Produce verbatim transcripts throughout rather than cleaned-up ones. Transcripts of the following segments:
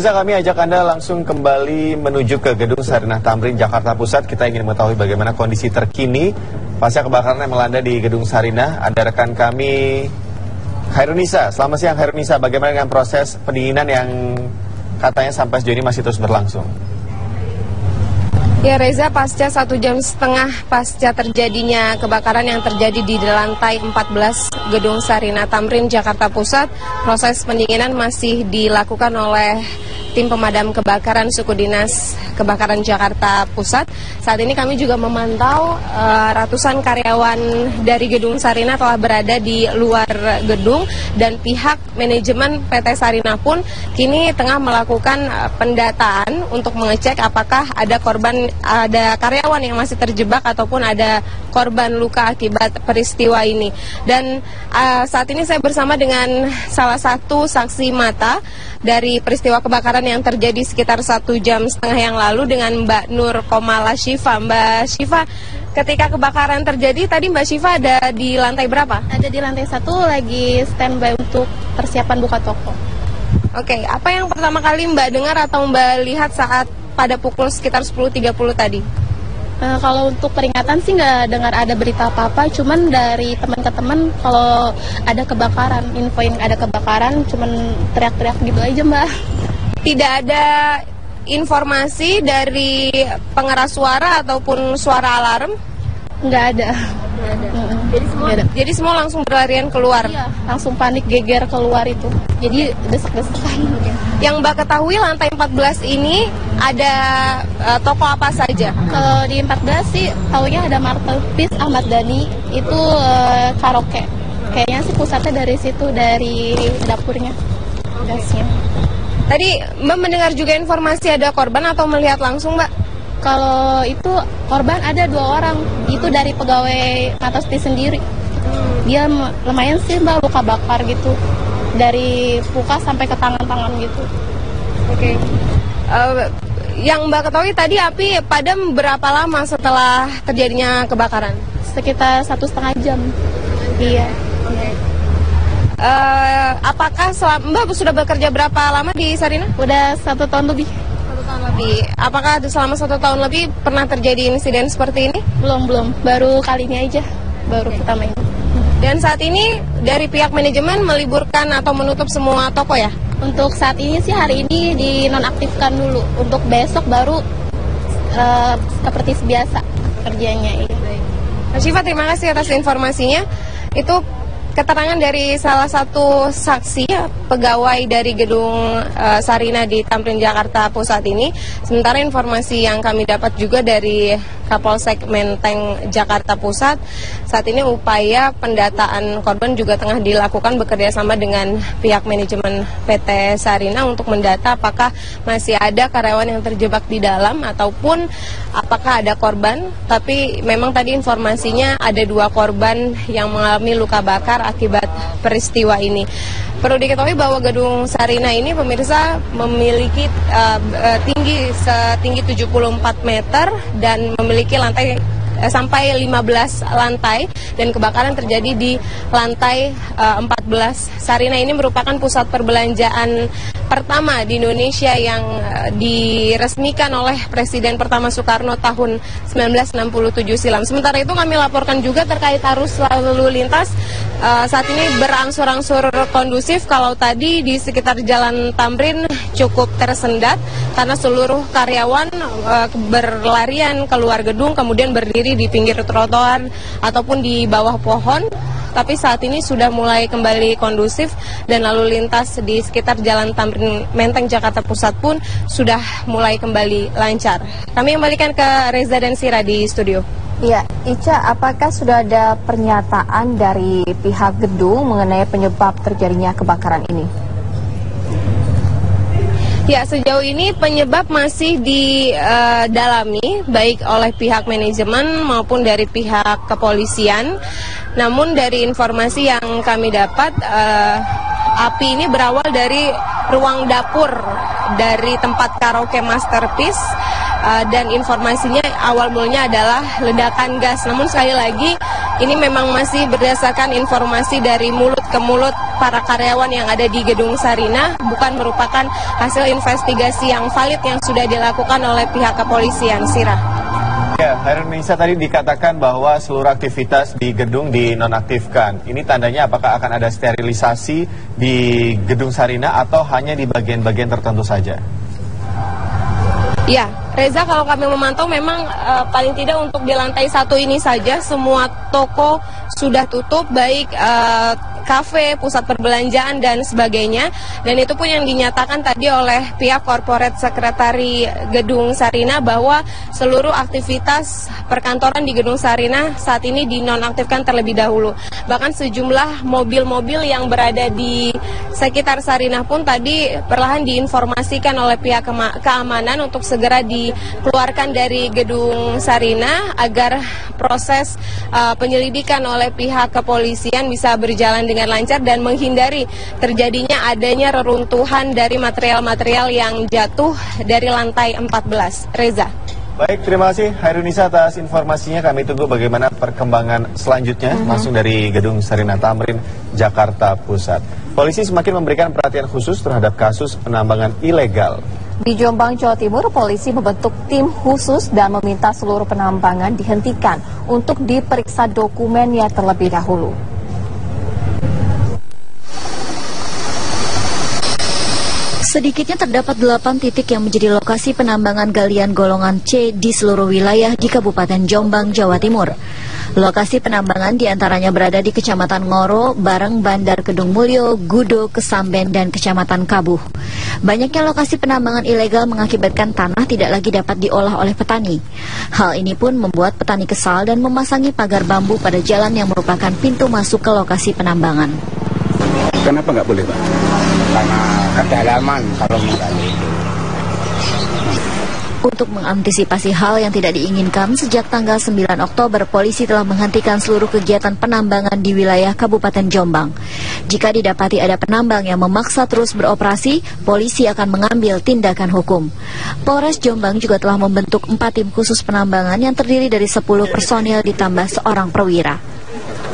Bisa kami ajak Anda langsung kembali menuju ke gedung Sarinah Tamrin, Jakarta Pusat. Kita ingin mengetahui bagaimana kondisi terkini pasca kebakaran yang melanda di gedung Sarinah. Ada rekan kami, Khairun Nisa. Selamat siang, Khairun Nisa. Bagaimana dengan proses pendinginan yang katanya sampai sejauh ini masih terus berlangsung? Ya Reza, pasca satu jam setengah pasca terjadinya kebakaran yang terjadi di lantai empat belas gedung Sarinah Tamrin, Jakarta Pusat, proses pendinginan masih dilakukan oleh tim pemadam kebakaran Suku Dinas Kebakaran Jakarta Pusat. Saat ini kami juga memantau uh, ratusan karyawan dari gedung Sarinah telah berada di luar gedung, dan pihak manajemen P T Sarinah pun kini tengah melakukan uh, pendataan untuk mengecek apakah ada korban, ada karyawan yang masih terjebak ataupun ada korban luka akibat peristiwa ini. Dan uh, saat ini saya bersama dengan salah satu saksi mata dari peristiwa kebakaran yang terjadi sekitar satu jam setengah yang lalu, dengan Mbak Nur Komala Syifa. Mbak Syifa, ketika kebakaran terjadi tadi Mbak Syifa ada di lantai berapa? Ada di lantai satu, lagi standby untuk persiapan buka toko. Oke, apa yang pertama kali Mbak dengar atau Mbak lihat saat pada pukul sekitar sepuluh tiga puluh tadi? Nah, kalau untuk peringatan sih nggak dengar ada berita apa-apa, cuman dari teman ke teman kalau ada kebakaran, infoin ada kebakaran, cuman teriak-teriak gitu aja Mbak. Tidak ada informasi dari pengeras suara ataupun suara alarm? Nggak ada. Nggak ada. Mm -mm. Jadi, semua, ada. Jadi semua langsung berlarian keluar? Iya, langsung panik geger keluar itu. Jadi desek-desekan. Yang Mbak ketahui lantai empat belas ini ada uh, toko apa saja? Kalau di empat belas sih taunya ada Masterpiece, Ahmad Dhani, itu uh, karaoke. Kayaknya sih pusatnya dari situ, dari dapurnya. Gasnya. Tadi Mbak mendengar juga informasi ada korban atau melihat langsung Mbak? Kalau itu korban ada dua orang, itu dari pegawai Masterpiece sendiri. Dia lumayan sih Mbak, luka bakar gitu, dari muka sampai ke tangan-tangan gitu. Oke. Okay. Uh, yang Mbak ketahui tadi api padam berapa lama setelah terjadinya kebakaran? Sekitar satu setengah jam. Iya. Oke. Okay. Uh, apakah selama, Mbak sudah bekerja berapa lama di Sarinah? Udah satu tahun lebih. Satu tahun lebih. Apakah selama satu tahun lebih pernah terjadi insiden seperti ini? Belum, belum. Baru kali ini aja. Baru okay. pertama ini. Dan saat ini dari pihak manajemen meliburkan atau menutup semua toko ya? Untuk saat ini sih hari ini dinonaktifkan dulu. Untuk besok baru uh, seperti biasa kerjanya. Ini. Mas Syifa, terima kasih atas informasinya. Itu keterangan dari salah satu saksi pegawai dari gedung uh, Sarinah di Tamrin, Jakarta Pusat ini. Sementara informasi yang kami dapat juga dari Kapolsek Menteng, Jakarta Pusat, saat ini upaya pendataan korban juga tengah dilakukan bekerjasama dengan pihak manajemen P T Sarinah untuk mendata apakah masih ada karyawan yang terjebak di dalam ataupun apakah ada korban. Tapi memang tadi informasinya ada dua korban yang mengalami luka bakar akibat peristiwa ini. Perlu diketahui bahwa gedung Sarinah ini pemirsa memiliki uh, tinggi setinggi tujuh puluh empat meter dan memiliki lantai uh, sampai lima belas lantai, dan kebakaran terjadi di lantai uh, empat belas. Sarinah ini merupakan pusat perbelanjaan pertama di Indonesia yang uh, diresmikan oleh Presiden pertama Soekarno tahun seribu sembilan ratus enam puluh tujuh silam. Sementara itu kami laporkan juga terkait arus lalu lintas. Uh, saat ini berangsur-angsur kondusif. Kalau tadi di sekitar Jalan Tamrin cukup tersendat karena seluruh karyawan uh, berlarian keluar gedung kemudian berdiri di pinggir trotoar ataupun di bawah pohon. Tapi saat ini sudah mulai kembali kondusif, dan lalu lintas di sekitar Jalan Tamrin Menteng, Jakarta Pusat pun sudah mulai kembali lancar. Kami kembalikan ke Reza dan Sira di studio. Ya, Ica, apakah sudah ada pernyataan dari pihak gedung mengenai penyebab terjadinya kebakaran ini? Ya, sejauh ini penyebab masih didalami baik oleh pihak manajemen maupun dari pihak kepolisian. Namun dari informasi yang kami dapat, uh, api ini berawal dari ruang dapur dari tempat karaoke Masterpiece, uh, dan informasinya awal mulanya adalah ledakan gas. Namun sekali lagi ini memang masih berdasarkan informasi dari mulut ke mulut para karyawan yang ada di gedung Sarinah, bukan merupakan hasil investigasi yang valid yang sudah dilakukan oleh pihak kepolisian, Sira. Ya, Khairun Nisa, tadi dikatakan bahwa seluruh aktivitas di gedung dinonaktifkan. Ini tandanya apakah akan ada sterilisasi di gedung Sarinah atau hanya di bagian-bagian tertentu saja? Ya, Reza, kalau kami memantau memang uh, paling tidak untuk di lantai satu ini saja semua toko sudah tutup, baik uh, kafe, pusat perbelanjaan dan sebagainya, dan itu pun yang dinyatakan tadi oleh pihak korporat sekretari gedung Sarinah bahwa seluruh aktivitas perkantoran di gedung Sarinah saat ini dinonaktifkan terlebih dahulu. Bahkan sejumlah mobil-mobil yang berada di sekitar Sarinah pun tadi perlahan diinformasikan oleh pihak keamanan untuk segera dikeluarkan dari gedung Sarinah agar proses uh, penyelidikan oleh pihak kepolisian bisa berjalan dengan lancar dan menghindari terjadinya adanya reruntuhan dari material-material yang jatuh dari lantai empat belas. Reza. Baik, terima kasih Khairun Nisa atas informasinya. Kami tunggu bagaimana perkembangan selanjutnya uh-huh. langsung dari gedung Sarinah Tamrin, Jakarta Pusat. Polisi semakin memberikan perhatian khusus terhadap kasus penambangan ilegal. Di Jombang, Jawa Timur, polisi membentuk tim khusus dan meminta seluruh penambangan dihentikan untuk diperiksa dokumennya terlebih dahulu. Sedikitnya terdapat delapan titik yang menjadi lokasi penambangan galian golongan C di seluruh wilayah di Kabupaten Jombang, Jawa Timur. Lokasi penambangan diantaranya berada di Kecamatan Ngoro, Bareng, Bandar Kedung Mulyo, Gudo, Kesamben, dan Kecamatan Kabuh. Banyaknya lokasi penambangan ilegal mengakibatkan tanah tidak lagi dapat diolah oleh petani. Hal ini pun membuat petani kesal dan memasangi pagar bambu pada jalan yang merupakan pintu masuk ke lokasi penambangan. Kenapa nggak boleh, Pak? Karena kedalaman kalau menggali itu. Untuk mengantisipasi hal yang tidak diinginkan, sejak tanggal sembilan Oktober, polisi telah menghentikan seluruh kegiatan penambangan di wilayah Kabupaten Jombang. Jika didapati ada penambang yang memaksa terus beroperasi, polisi akan mengambil tindakan hukum. Polres Jombang juga telah membentuk empat tim khusus penambangan yang terdiri dari sepuluh personil ditambah seorang perwira.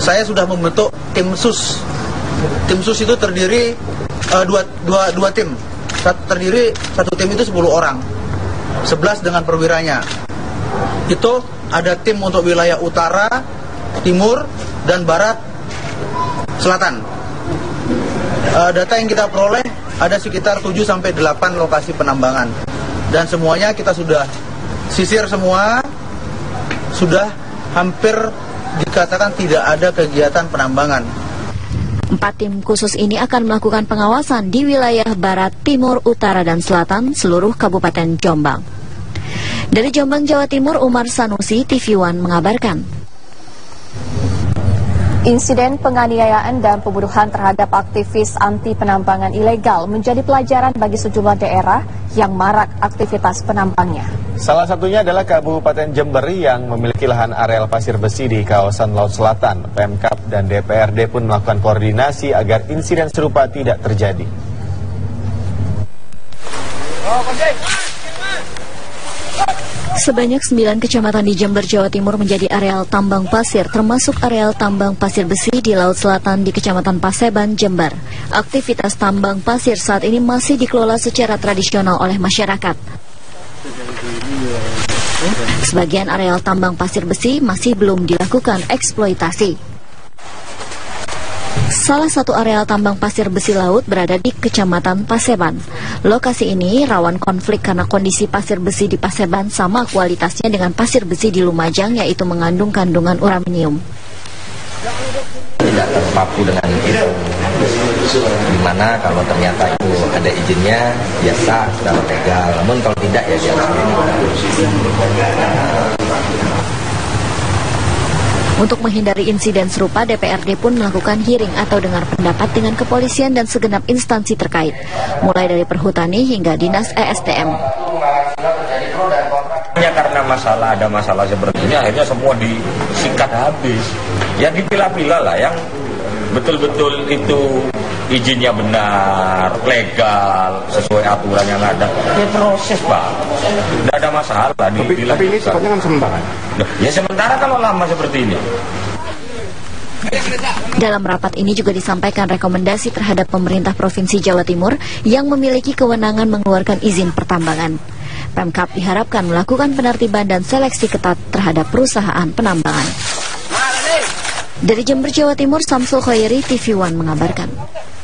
Saya sudah membentuk tim sus. Tim sus itu terdiri uh, dua, dua, dua tim. Sat, terdiri satu tim itu sepuluh orang, sebelas dengan perwiranya. Itu ada tim untuk wilayah utara, timur, dan barat, selatan. Uh, data yang kita peroleh ada sekitar tujuh sampai delapan lokasi penambangan. Dan semuanya kita sudah sisir semua, sudah hampir dikatakan tidak ada kegiatan penambangan. Empat tim khusus ini akan melakukan pengawasan di wilayah barat, timur, utara, dan selatan seluruh Kabupaten Jombang. Dari Jombang, Jawa Timur, Umar Sanusi, T V One mengabarkan. Insiden penganiayaan dan pembunuhan terhadap aktivis anti penambangan ilegal menjadi pelajaran bagi sejumlah daerah yang marak aktivitas penambangnya. Salah satunya adalah Kabupaten Jember yang memiliki lahan areal pasir besi di kawasan Laut Selatan. Pemkab dan D P R D pun melakukan koordinasi agar insiden serupa tidak terjadi. Sebanyak sembilan kecamatan di Jember, Jawa Timur menjadi areal tambang pasir, termasuk areal tambang pasir besi di Laut Selatan di Kecamatan Paseban, Jember. Aktivitas tambang pasir saat ini masih dikelola secara tradisional oleh masyarakat. Sebagian areal tambang pasir besi masih belum dilakukan eksploitasi. Salah satu areal tambang pasir besi laut berada di Kecamatan Paseban. Lokasi ini rawan konflik karena kondisi pasir besi di Paseban sama kualitasnya dengan pasir besi di Lumajang, yaitu mengandung kandungan uranium. Tidak terpaku dengan itu, dimana kalau ternyata itu ada izinnya, ya sah, secara legal. Namun kalau tidak, ya jangan. Untuk menghindari insiden serupa, D P R D pun melakukan hearing atau dengar pendapat dengan kepolisian dan segenap instansi terkait, mulai dari Perhutani hingga Dinas E S D M. Hanya karena masalah ada masalah seperti ini, akhirnya semua disikat habis. Ya dipilah-pilah lah yang betul-betul itu izinnya benar, legal, sesuai aturan yang ada, ya proses Pak, tidak ada masalah. Tapi, tapi ini sifatnya kan sementara. Ya sementara kalau lama seperti ini. Dalam rapat ini juga disampaikan rekomendasi terhadap pemerintah Provinsi Jawa Timur yang memiliki kewenangan mengeluarkan izin pertambangan. Pemkab diharapkan melakukan penertiban dan seleksi ketat terhadap perusahaan penambangan. Dari Jember, Jawa Timur, Samsul Khairi, T V One mengabarkan.